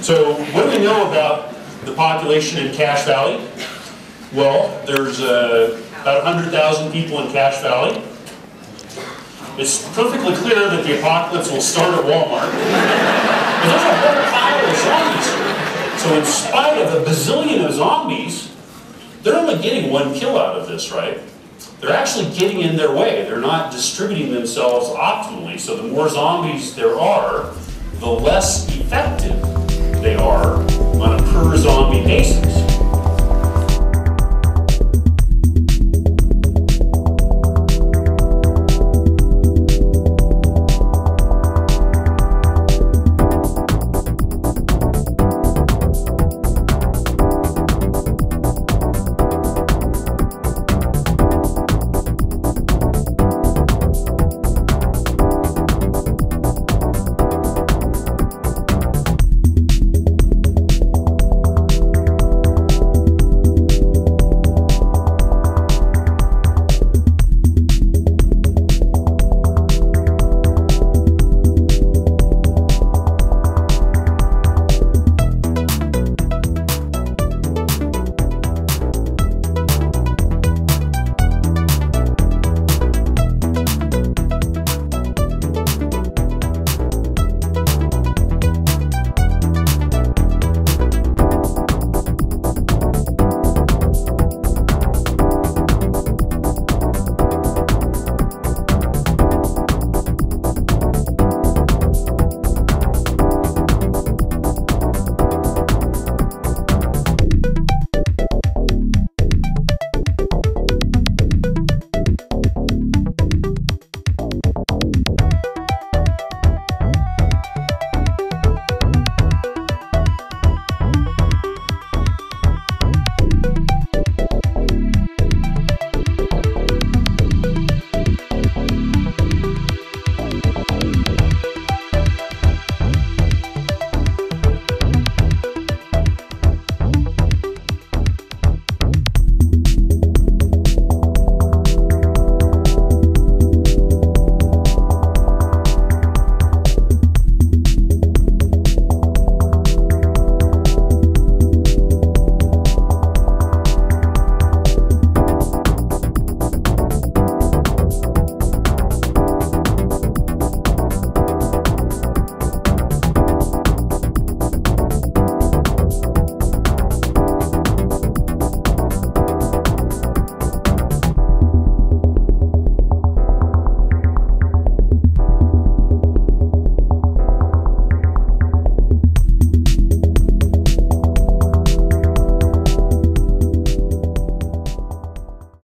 So what do we know about the population in Cache Valley? Well, there's about 100,000 people in Cache Valley. It's perfectly clear that the apocalypse will start at Walmart. But there's a whole pile of zombies. So in spite of a bazillion of zombies, they're only getting one kill out of this, right? They're actually getting in their way. They're not distributing themselves optimally. So the more zombies there are, the less effective they are on a per-zombie basis.